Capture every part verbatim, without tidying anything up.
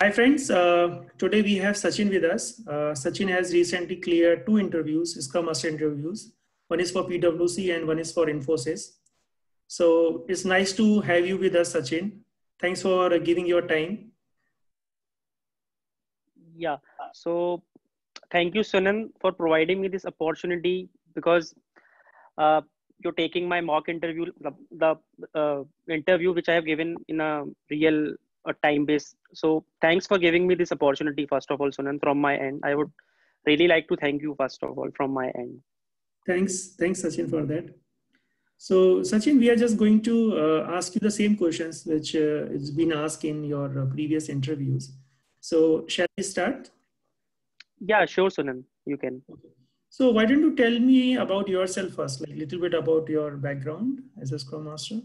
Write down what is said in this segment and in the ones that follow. Hi friends, uh, today we have Sachin with us. Uh, Sachin has recently cleared two interviews, Scrum Master interviews. One is for P W C and one is for Infosys. So it's nice to have you with us, Sachin. Thanks for giving your time. Yeah, so thank you, Sunand, for providing me this opportunity, because uh, you're taking my mock interview, the, the uh, interview which I have given in a real a time base. So thanks for giving me this opportunity, first of all, Sunand, from my end. I would really like to thank you, first of all, from my end. Thanks. Thanks, Sachin, for that. So Sachin, we are just going to uh, ask you the same questions which uh, has been asked in your uh, previous interviews. So shall we start? Yeah, sure, Sunand, you can. Okay. So why don't you tell me about yourself first, like a little bit about your background as a Scrum Master?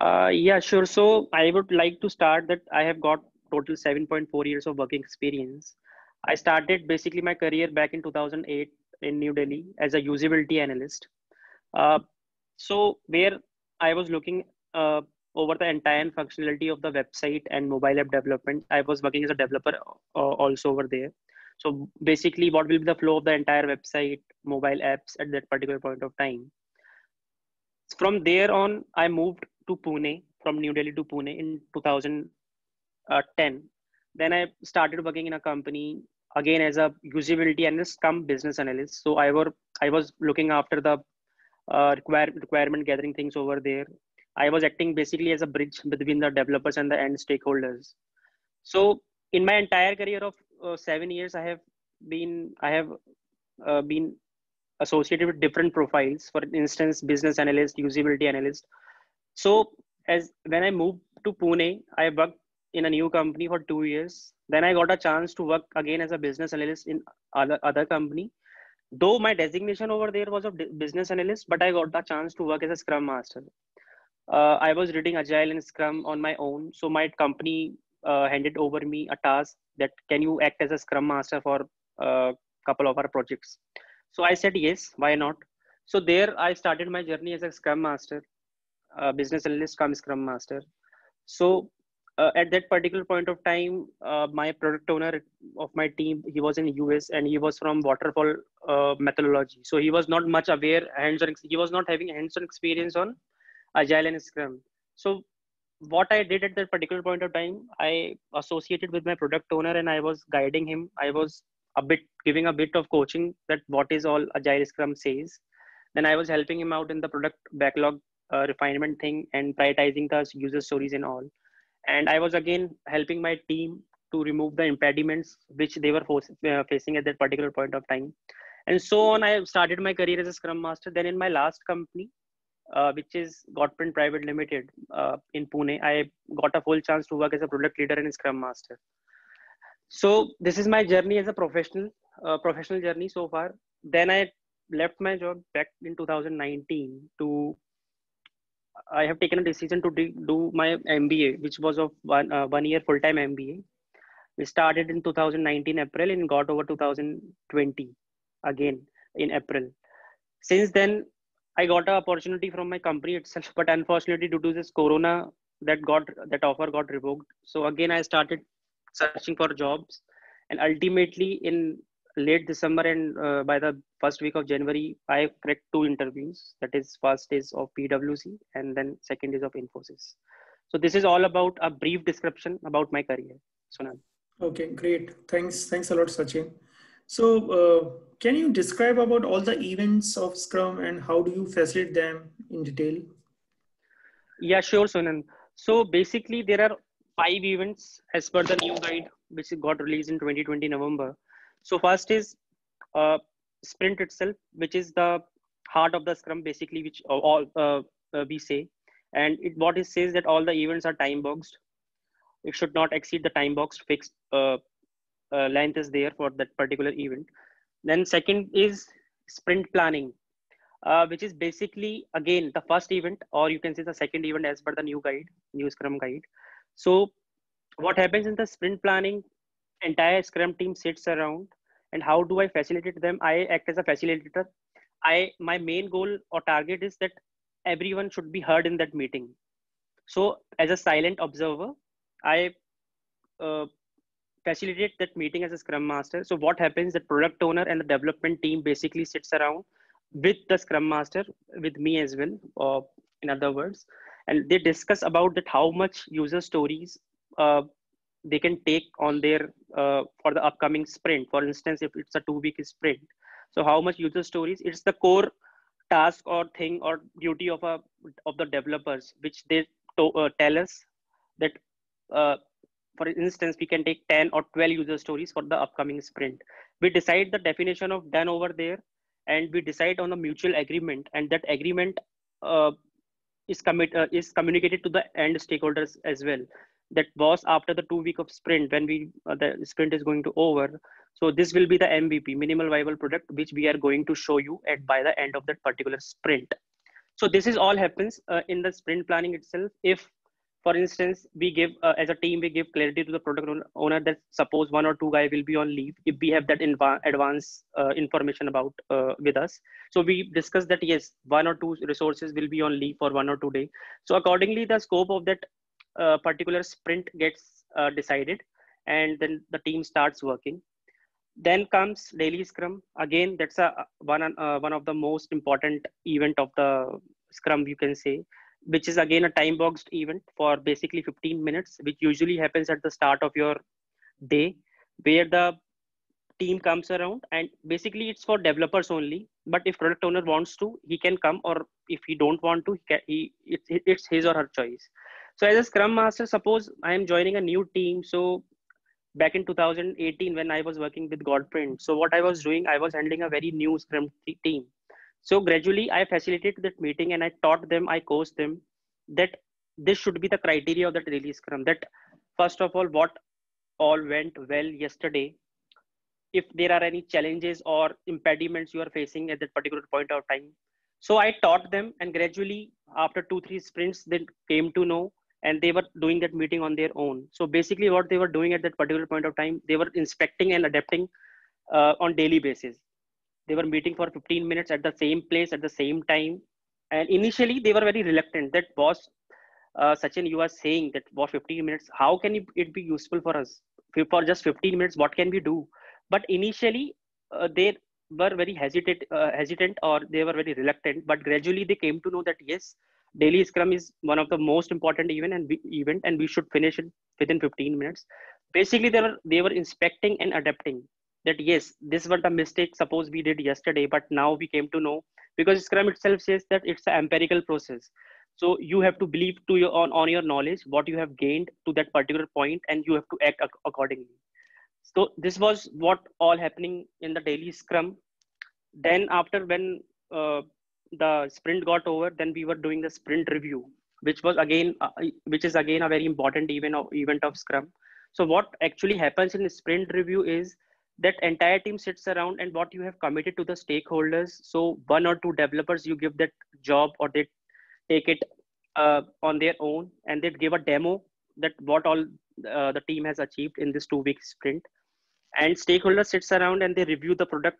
Uh, yeah, sure. So I would like to start that I have got total seven point four years of working experience. I started basically my career back in two thousand eight in New Delhi as a usability analyst. Uh, so where I was looking uh, over the entire functionality of the website and mobile app development. I was working as a developer uh, also over there. So basically what will be the flow of the entire website, mobile apps at that particular point of time. From there on, I moved to Pune, from New Delhi to Pune in two thousand ten. Then I started working in a company again as a usability analyst, come business analyst. So I were I was looking after the uh, require, requirement gathering things over there. I was acting basically as a bridge between the developers and the end stakeholders. So in my entire career of uh, seven years, I have been I have uh, been associated with different profiles. For instance, business analyst, usability analyst. So as when I moved to Pune, I worked in a new company for two years. Then I got a chance to work again as a business analyst in other, other company. Though my designation over there was of business analyst, but I got the chance to work as a Scrum Master. Uh, I was reading Agile and Scrum on my own. So my company uh, handed over me a task that can you act as a Scrum Master for a couple of our projects. So I said, yes, why not? So there I started my journey as a Scrum Master. Uh, business analyst come Scrum Master. So uh, at that particular point of time, uh, my product owner of my team, he was in the U S and he was from waterfall uh, methodology. So he was not much aware, hands-on, he was not having hands-on experience on Agile and Scrum. So what I did at that particular point of time, I associated with my product owner and I was guiding him. I was a bit giving a bit of coaching that what is all Agile Scrum says. Then I was helping him out in the product backlog Uh, refinement thing and prioritizing the user stories and all. And I was again helping my team to remove the impediments which they were uh, facing at that particular point of time. And so on, I started my career as a Scrum Master. Then in my last company, uh, which is Godprint Private Limited uh, in Pune, I got a full chance to work as a product leader and a Scrum Master. So this is my journey as a professional, uh, professional journey so far. Then I left my job back in two thousand nineteen to I have taken a decision to do my M B A, which was of one, uh, one year full-time M B A. We started in two thousand nineteen April and got over two thousand twenty again in April. Since then, I got an opportunity from my company itself, but unfortunately due to this Corona, that got that offer got revoked. So again, I started searching for jobs, and ultimately in late December and uh, by the first week of January, I cracked two interviews. That is, first is of P W C and then second is of Infosys. So this is all about a brief description about my career, Sunand. Okay, great. Thanks. Thanks a lot, Sachin. So uh, can you describe about all the events of Scrum and how do you facilitate them in detail? Yeah, sure, Sunand. So basically there are five events as per the new guide, which got released in twenty twenty November. So first is uh, sprint itself, which is the heart of the Scrum, basically, which all uh, uh, we say. And it, what it says that all the events are time boxed. It should not exceed the time boxed fixed uh, uh, length is there for that particular event. Then second is sprint planning, uh, which is basically, again, the first event, or you can say the second event as per the new guide, new Scrum guide. So what happens in the sprint planning, entire Scrum team sits around, and how do I facilitate them? I act as a facilitator. I, my main goal or target is that everyone should be heard in that meeting. So as a silent observer, I uh, facilitate that meeting as a Scrum Master. So what happens, the product owner and the development team basically sits around with the Scrum Master, with me as well, or in other words, and they discuss about that how much user stories uh, they can take on their, uh, for the upcoming sprint. For instance, if it's a two week sprint, so how much user stories, it's the core task or thing or duty of a of the developers, which they to, uh, tell us that, uh, for instance, we can take ten or twelve user stories for the upcoming sprint. We decide the definition of done over there, and we decide on a mutual agreement, and that agreement uh, is commit uh, is communicated to the end stakeholders as well. That was after the two week of sprint, when we uh, the sprint is going to over. So this will be the M V P, minimal viable product, which we are going to show you at by the end of that particular sprint. So this is all happens uh, in the sprint planning itself. If, for instance, we give uh, as a team, we give clarity to the product owner that suppose one or two guy will be on leave. If we have that in advance uh, information about uh, with us, so we discuss that yes, one or two resources will be on leave for one or two days. So accordingly, the scope of that uh, particular sprint gets uh, decided, and then the team starts working. Then comes daily Scrum. Again, that's a one uh, one of the most important event of the Scrum, you can say, which is again a time boxed event for basically fifteen minutes, which usually happens at the start of your day, where the team comes around, and basically it's for developers only. But if product owner wants to, he can come, or if he don't want to, he, can, he it's, it's his or her choice. So as a Scrum Master, suppose I am joining a new team. So back in two thousand eighteen, when I was working with Godprint, so what I was doing, I was handling a very new Scrum team. So gradually I facilitated that meeting, and I taught them, I coached them that this should be the criteria of that daily Scrum, that first of all, what all went well yesterday. If there are any challenges or impediments you are facing at that particular point of time. So I taught them, and gradually after two, three sprints, they came to know, and they were doing that meeting on their own. So basically what they were doing at that particular point of time, they were inspecting and adapting uh, on daily basis. They were meeting for fifteen minutes at the same place at the same time. And initially they were very reluctant that boss, uh, Sachin, you are saying that for fifteen minutes, how can it be useful for us? For just fifteen minutes, what can we do? But initially uh, they were very hesitant, uh, hesitant or they were very reluctant, but gradually they came to know that yes, daily Scrum is one of the most important event and we, event, and we should finish it within fifteen minutes. Basically they were, they were inspecting and adapting. That yes, this was the mistake suppose we did yesterday, but now we came to know, because Scrum itself says that it's an empirical process. So you have to believe to your, on, on your knowledge, what you have gained to that particular point, and you have to act ac accordingly. So this was what all happening in the daily Scrum. Then after when uh, the sprint got over, then we were doing the sprint review, which was again, uh, which is again a very important event of, event of Scrum. So what actually happens in the sprint review is that entire team sits around, and what you have committed to the stakeholders. So one or two developers, you give that job, or they take it uh, on their own, and they give a demo that what all uh, the team has achieved in this two week sprint. And stakeholders sits around and they review the product,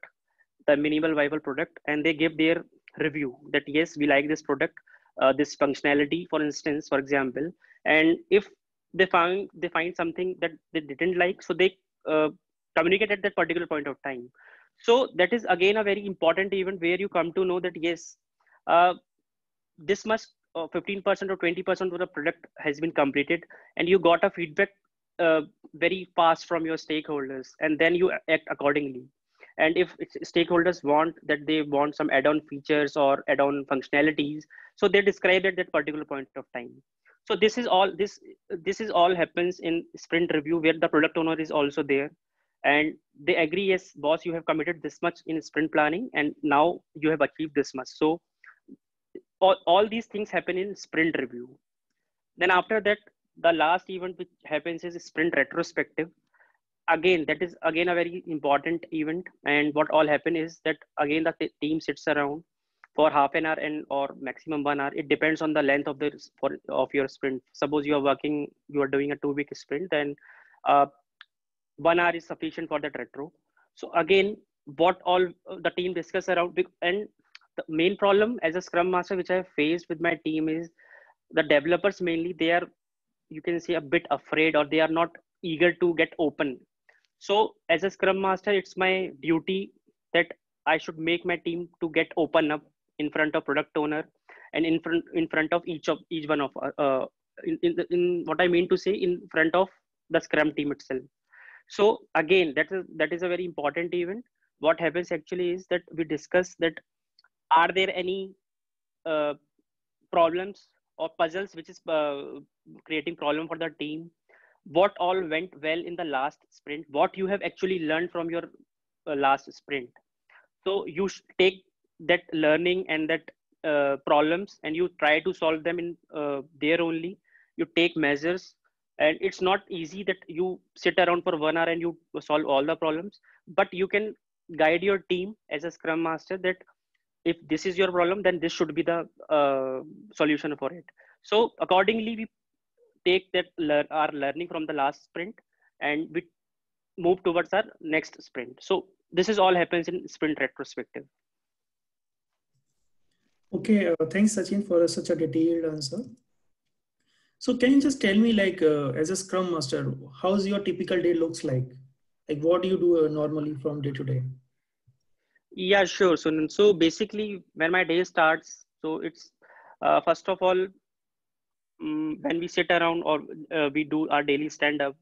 the minimal viable product, and they give their review that yes, we like this product, uh, this functionality, for instance, for example. And if they found, they find something that they didn't like, so they, uh, communicate at that particular point of time. So that is again a very important event where you come to know that yes, uh, this much fifteen percent uh, or twenty percent of the product has been completed, and you got a feedback uh, very fast from your stakeholders, and then you act accordingly. And if it's stakeholders want that they want some add-on features or add-on functionalities, so they describe at that particular point of time. So this is all this this is all happens in sprint review, where the product owner is also there. And they agree, yes, boss, you have committed this much in sprint planning, and now you have achieved this much. So all, all these things happen in sprint review. Then after that, the last event which happens is sprint retrospective. Again, that is again a very important event. And what all happen is that again, the team sits around for half an hour and or maximum one hour. It depends on the length of the for, of your sprint. Suppose you are working, you are doing a two week sprint, then uh, one hour is sufficient for that retro. So again, what all the team discuss around, and the main problem as a Scrum Master, which I have faced with my team, is the developers mainly, they are, you can say, a bit afraid, or they are not eager to get open. So as a Scrum Master, it's my duty that I should make my team to get open up in front of product owner and in front in front of each of each one of uh, in, in, in what I mean to say in front of the Scrum team itself. So again, that is that is a very important event. What happens actually is that we discuss that are there any uh, problems or puzzles which is uh, creating problem for the team, what all went well in the last sprint, what you have actually learned from your uh, last sprint. So you take that learning and that uh, problems and you try to solve them in uh, there only. You take measures, and it's not easy that you sit around for one hour and you solve all the problems, but you can guide your team as a Scrum Master that if this is your problem, then this should be the uh, solution for it. So accordingly, we take that lear- our learning from the last sprint and we move towards our next sprint. So this is all happens in sprint retrospective. Okay, uh, thanks Sachin for uh, such a detailed answer. So can you just tell me, like uh, as a Scrum Master, how's your typical day looks like? Like what do you do uh, normally from day to day? Yeah, sure. So, so basically when my day starts, so it's uh, first of all, um, when we sit around or uh, we do our daily stand up.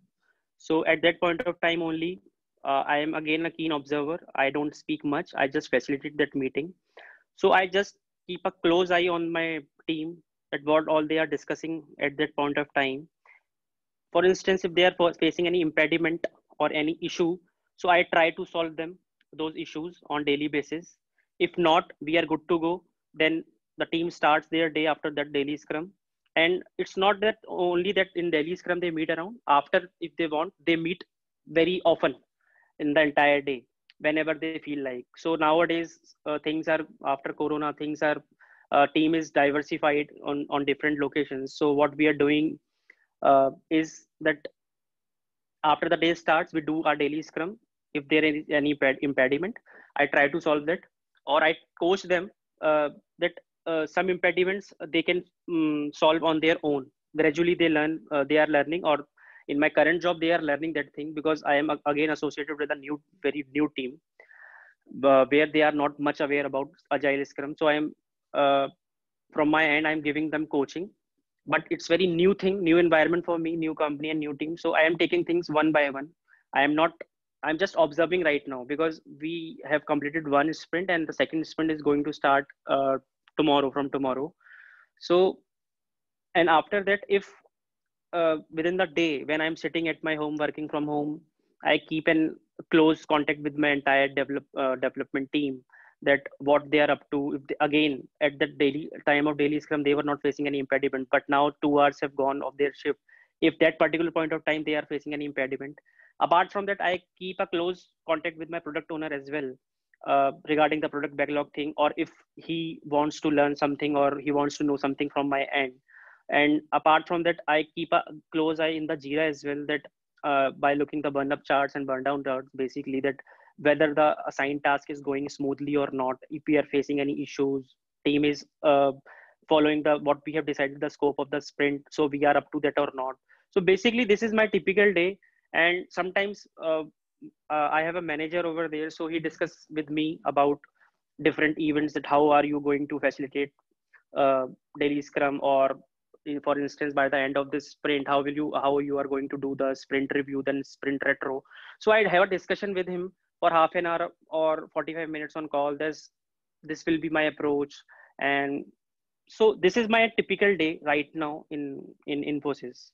So at that point of time only, uh, I am again a keen observer. I don't speak much. I just facilitate that meeting. So I just keep a close eye on my team at what all they are discussing at that point of time. For instance, if they are facing any impediment or any issue, so I try to solve them, those issues on daily basis. If not, we are good to go. Then the team starts their day after that daily scrum. And it's not that only that in daily scrum they meet around. After, if they want, they meet very often in the entire day, whenever they feel like. So nowadays uh, things are, after Corona, things are, uh, team is diversified on, on different locations. So what we are doing uh, is that after the day starts, we do our daily scrum. If there is any impediment, I try to solve that, or I coach them uh, that uh, some impediments they can um, solve on their own. Gradually they learn, uh, they are learning, or in my current job, they are learning that thing because I am again associated with a new, very new team uh, where they are not much aware about Agile Scrum. So I am, uh, from my end, I'm giving them coaching, but it's very new thing, new environment for me, new company and new team. So I am taking things one by one. I am not I'm just observing right now because we have completed one sprint and the second sprint is going to start uh, tomorrow from tomorrow. So, and after that, if uh, within the day when I'm sitting at my home, working from home, I keep in close contact with my entire develop, uh, development team that what they are up to. If they, again, at the daily time of daily scrum, they were not facing any impediment, but now two hours have gone of their shift. If that particular point of time, they are facing any impediment. Apart from that, I keep a close contact with my product owner as well uh, regarding the product backlog thing, or if he wants to learn something or he wants to know something from my end. And apart from that, I keep a close eye in the Jira as well, that uh, by looking the burn up charts and burn down charts, basically that whether the assigned task is going smoothly or not, if we are facing any issues, team is uh, following the what we have decided the scope of the sprint, so we are up to that or not. So basically this is my typical day. And sometimes uh, uh, I have a manager over there. So he discusses with me about different events that how are you going to facilitate uh, daily scrum, or for instance, by the end of this sprint, how will you, how you are going to do the sprint review, then sprint retro. So I'd have a discussion with him for half an hour or forty-five minutes on call. This, this will be my approach. And so this is my typical day right now in, in Infosys.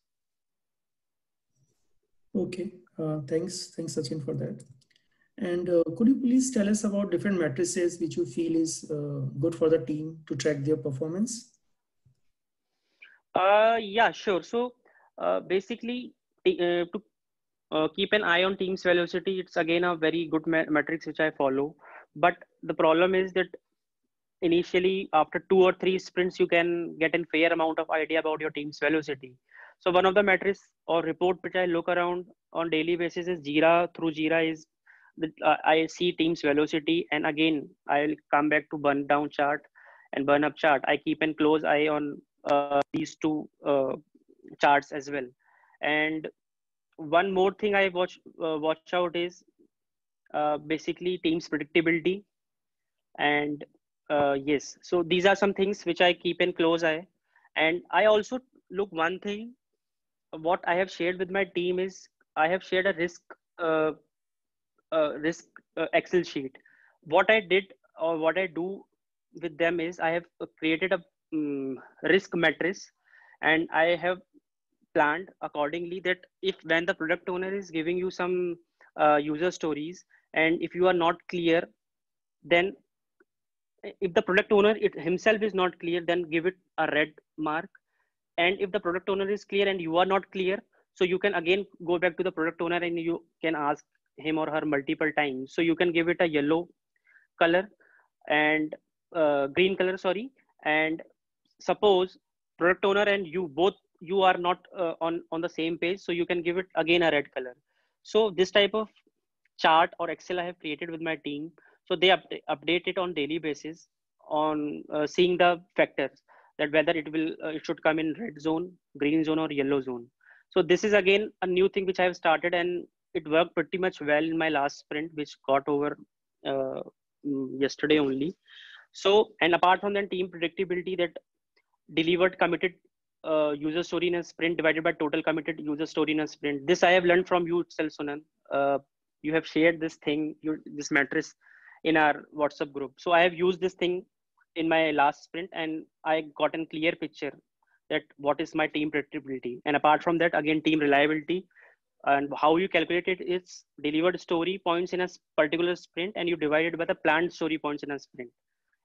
Okay, uh, thanks. Thanks Sachin for that. And uh, could you please tell us about different matrices which you feel is uh, good for the team to track their performance? Uh, yeah, sure. So uh, basically uh, to uh, keep an eye on team's velocity, it's again a very good matrix which I follow. But the problem is that initially after two or three sprints, you can get a fair amount of idea about your team's velocity. So one of the metrics or report which I look around on daily basis is Jira. Through Jira is the, uh, I see team's velocity, and again I'll come back to burn down chart and burn up chart. I keep a close eye on uh, these two uh, charts as well. And one more thing I watch uh, watch out is uh, basically team's predictability, and uh, yes, so these are some things which I keep in close eye. And I also look one thing, what I have shared with my team is I have shared a risk uh, uh, risk uh, Excel sheet. What I did or what I do with them is I have created a um, risk matrix, and I have planned accordingly that if when the product owner is giving you some uh, user stories, and if you are not clear, then if the product owner it himself is not clear, then give it a red mark. And if the product owner is clear and you are not clear, so you can again go back to the product owner and you can ask him or her multiple times. So you can give it a yellow color and uh, green color, sorry. And suppose product owner and you both, you are not uh, on, on the same page. So you can give it again a red color. So this type of chart or Excel I have created with my team. So they up update it on daily basis on uh, seeing the factors, that whether it will, uh, it should come in red zone, green zone or yellow zone. So this is again a new thing which I have started, and it worked pretty much well in my last sprint, which got over uh, yesterday only. So, and apart from that, team predictability, that delivered committed uh, user story in a sprint divided by total committed user story in a sprint. This I have learned from you itself, Sunand. Uh, you have shared this thing, you, this matrix in our WhatsApp group. So I have used this thing in my last sprint, and I got a clear picture that what is my team predictability. And apart from that, again, team reliability, and how you calculate it is delivered story points in a particular sprint, and you divide it by the planned story points in a sprint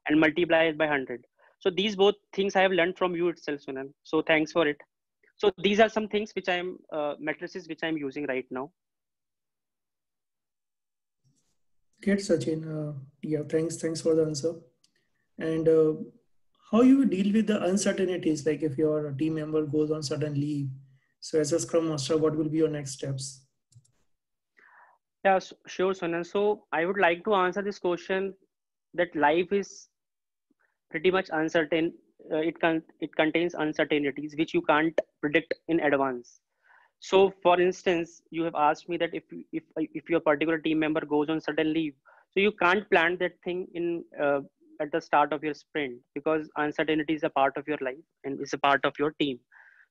and multiply it by one hundred. So these both things I have learned from you itself, Sunand. So thanks for it. So these are some things which I am, uh, matrices which I'm using right now. Great, Sachin. Uh, yeah, thanks. Thanks for the answer. And uh, how you deal with the uncertainties, like if your team member goes on sudden leave. So as a Scrum Master, what will be your next steps? Yeah, sure, Sunand. So I would like to answer this question that life is pretty much uncertain. Uh, it, con it contains uncertainties which you can't predict in advance. So for instance, you have asked me that if, if, if your particular team member goes on sudden leave, so you can't plan that thing in uh, at the start of your sprint, because uncertainty is a part of your life and it's a part of your team.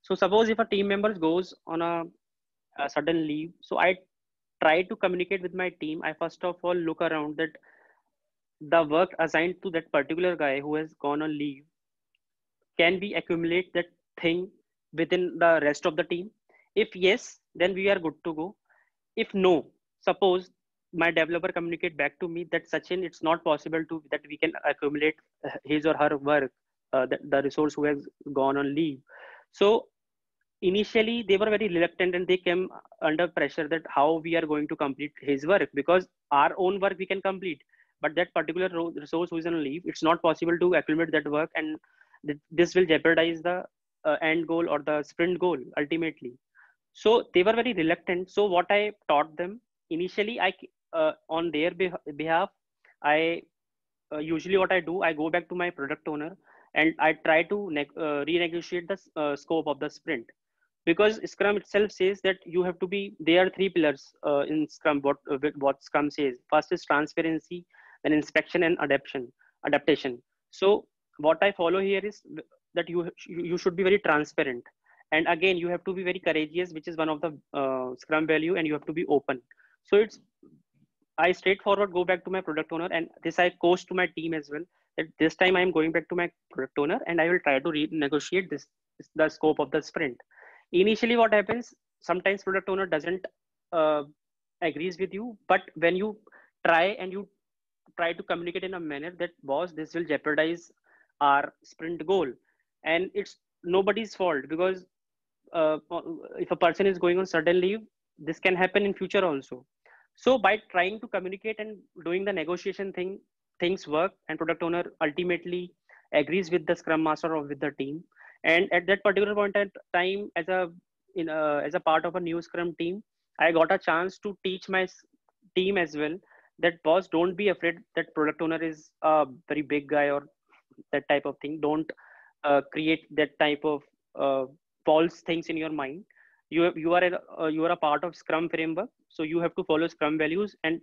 So suppose if a team member goes on a, a sudden leave, so I try to communicate with my team. I first of all look around that the work assigned to that particular guy who has gone on leave, can we accumulate that thing within the rest of the team? If yes, then we are good to go. If no, suppose my developer communicate back to me that Sachin, it's not possible to that we can accumulate his or her work, uh, the, the resource who has gone on leave. So initially they were very reluctant and they came under pressure that how we are going to complete his work, because our own work we can complete, but that particular resource who is on leave, it's not possible to accumulate that work, and th this will jeopardize the uh, end goal or the sprint goal ultimately. So they were very reluctant. So what I taught them initially, I uh, on their beh behalf, I uh, usually what I do, I go back to my product owner and I try to ne uh, renegotiate the uh, scope of the sprint, because Scrum itself says that you have to be. There are three pillars uh, in Scrum. What uh, what Scrum says first is transparency, then inspection and adaptation. Adaptation. So what I follow here is that you you should be very transparent. And again, you have to be very courageous, which is one of the uh, Scrum value, and you have to be open. So it's, I straightforward go back to my product owner, and this I coach to my team as well, that this time I'm going back to my product owner and I will try to renegotiate this, the scope of the sprint. Initially what happens, sometimes product owner doesn't uh, agrees with you, but when you try and you try to communicate in a manner that boss, this will jeopardize our sprint goal. And it's nobody's fault, because Uh, if a person is going on sudden leave, this can happen in future also. So by trying to communicate and doing the negotiation thing, things work, and product owner ultimately agrees with the Scrum Master or with the team. And at that particular point in time, as a in a, as a part of a new Scrum team, I got a chance to teach my team as well that boss, don't be afraid that product owner is a very big guy or that type of thing. Don't uh, create that type of uh, false things in your mind. you you are a, uh, you are a part of Scrum framework, so you have to follow Scrum values. And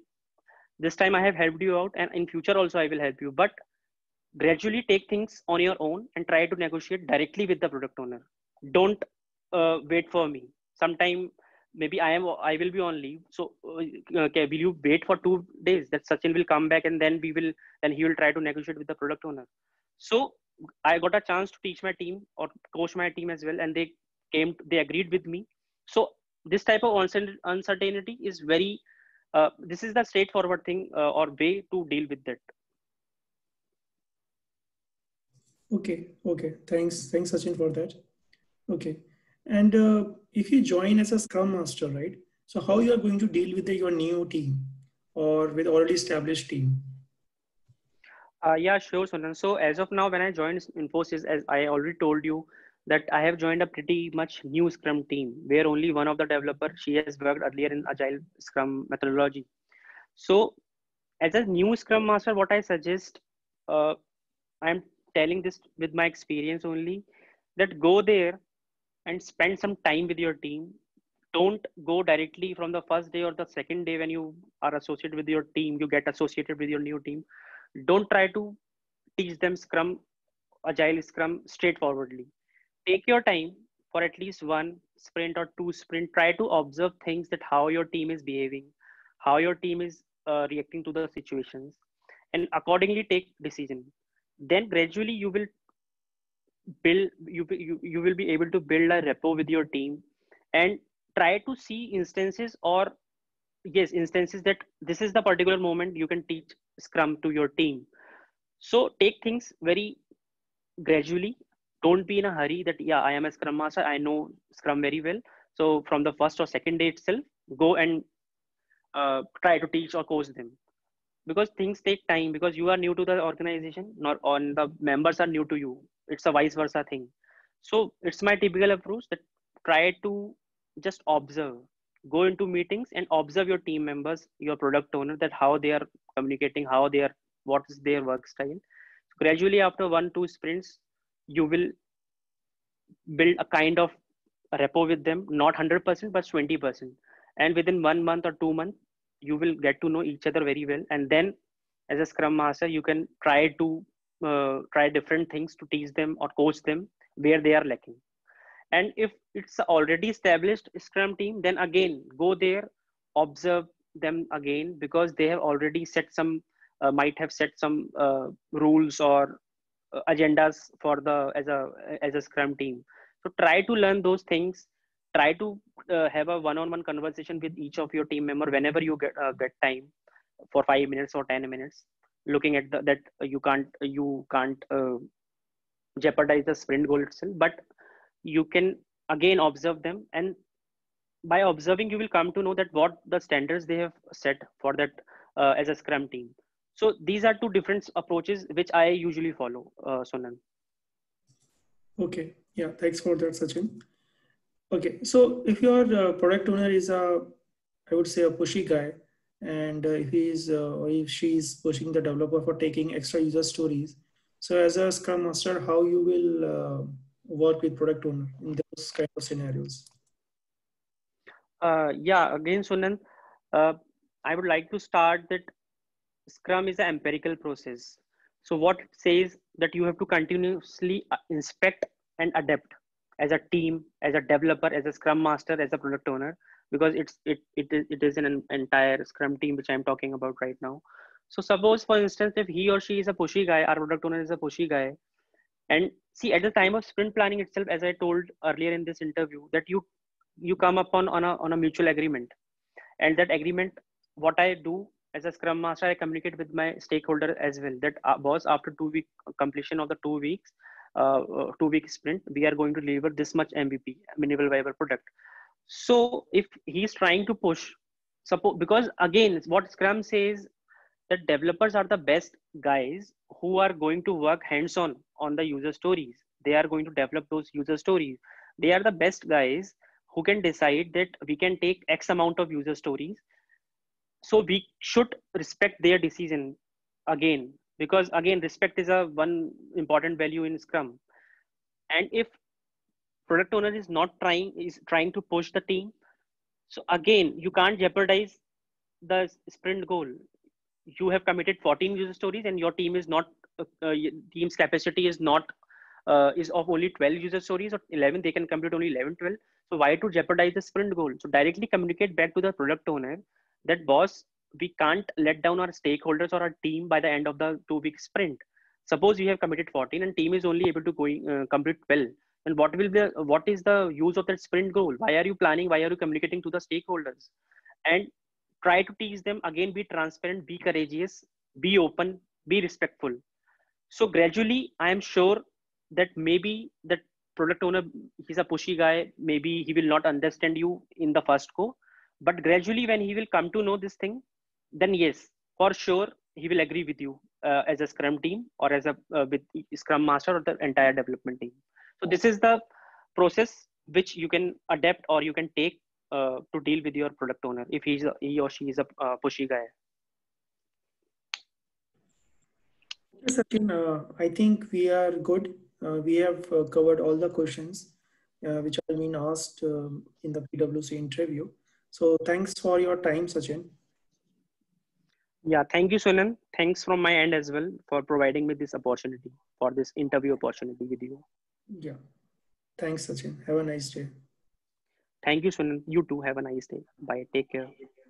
this time I have helped you out, and in future also I will help you. But gradually take things on your own and try to negotiate directly with the product owner. Don't uh, wait for me. Sometime maybe I am I will be on leave. So uh, okay, will you wait for two days that Sachin will come back, and then we will then he will try to negotiate with the product owner. So I got a chance to teach my team or coach my team as well, and they came they agreed with me. So this type of uncertainty is very uh, this is the straightforward thing uh, or way to deal with that. Okay, okay. Thanks, thanks, Sachin, for that. Okay, and uh, if you join as a Scrum Master, right? So how you are going to deal with the, your new team or with already established team? Uh, yeah, sure, Sunand. So as of now, when I joined Infosys, as I already told you, that I have joined a pretty much new Scrum team where only one of the developer, she has worked earlier in Agile Scrum methodology. So as a new Scrum Master, what I suggest, uh, I'm telling this with my experience only, that go there and spend some time with your team. Don't go directly from the first day or the second day when you are associated with your team, you get associated with your new team. Don't try to teach them Scrum, Agile Scrum straightforwardly. Take your time for at least one sprint or two sprint. Try to observe things, that how your team is behaving, how your team is uh, reacting to the situations, and accordingly take decision. Then gradually you will build, you, you, you will be able to build a rapport with your team, and try to see instances or yes, instances that this is the particular moment you can teach Scrum to your team. So take things very gradually. Don't be in a hurry that, yeah, I am a Scrum Master, I know Scrum very well. So from the first or second day itself, go and uh, try to teach or coach them. Because things take time, because you are new to the organization, not on the members are new to you. It's a vice versa thing. So it's my typical approach that try to just observe, go into meetings and observe your team members, your product owner, that how they are communicating, how they are, what is their work style. Gradually after one, two sprints, you will build a kind of rapport with them, not one hundred percent, but twenty percent. And within one month or two months, you will get to know each other very well. And then as a Scrum Master, you can try to uh, try different things to teach them or coach them where they are lacking. And if it's already established Scrum team, then again, go there, observe them again, because they have already set some, uh, might have set some uh, rules or uh, agendas for the, as a, as a Scrum team. So try to learn those things. Try to uh, have a one-on-one conversation with each of your team member whenever you get uh, get time for five minutes or ten minutes. Looking at the, that you can't you can't uh, jeopardize the sprint goal itself, but you can again observe them, and by observing you will come to know that what the standards they have set for that uh, as a Scrum team. So these are two different approaches which I usually follow, uh, Sunand. Okay, yeah, thanks for that, Sachin. Okay, so if your uh, product owner is a, I would say a pushy guy, and uh, if he is uh, or if she is pushing the developer for taking extra user stories, so as a Scrum Master, how you will uh, work with product owner in those kind of scenarios? Uh, yeah, again, Sunand, uh, I would like to start that Scrum is an empirical process. So what it says that you have to continuously inspect and adapt as a team, as a developer, as a Scrum Master, as a product owner, because it's it it is it is an entire Scrum team which I'm talking about right now. So suppose, for instance, if he or she is a pushy guy, our product owner is a pushy guy, and see at the time of sprint planning itself, as I told earlier in this interview, that you you come upon on a on a mutual agreement, and that agreement, what I do as a Scrum Master, I communicate with my stakeholder as well. That uh, boss, after two week completion of the two weeks. Uh, two week sprint, we are going to deliver this much M V P, minimal viable product. So if he's trying to push, suppose, because again, what Scrum says that developers are the best guys who are going to work hands-on on the user stories. They are going to develop those user stories. They are the best guys who can decide that we can take X amount of user stories. So we should respect their decision again. Because again, respect is a one important value in Scrum. And if Product owner is not trying, is trying to push the team. So again, you can't jeopardize the sprint goal. You have committed fourteen user stories and your team is not, uh, team's capacity is not, uh, is of only twelve user stories or eleven, they can complete only eleven, twelve. So why to jeopardize the sprint goal? So directly communicate back to the product owner that boss, we can't let down our stakeholders or our team by the end of the two week sprint. Suppose you have committed fourteen and team is only able to go in, uh, complete twelve. And what will be, what is the use of that sprint goal? Why are you planning? Why are you communicating to the stakeholders? And try to teach them again, be transparent, be courageous, be open, be respectful. So gradually, I am sure that maybe that product owner, he's a pushy guy. Maybe he will not understand you in the first go, but gradually when he will come to know this thing, then yes, for sure, he will agree with you uh, as a Scrum team or as a uh, with Scrum Master or the entire development team. So this is the process which you can adapt or you can take uh, to deal with your product owner if he's a, he or she is a uh, pushy guy. Yes, Sachin, uh, I think we are good. Uh, we have uh, covered all the questions uh, which have been asked um, in the P W C interview. So thanks for your time, Sachin. Yeah, thank you, Sunand. Thanks from my end as well for providing me this opportunity, for this interview opportunity with you. Yeah. Thanks, Sachin. Have a nice day. Thank you, Sunand. You too. Have a nice day. Bye. Take care.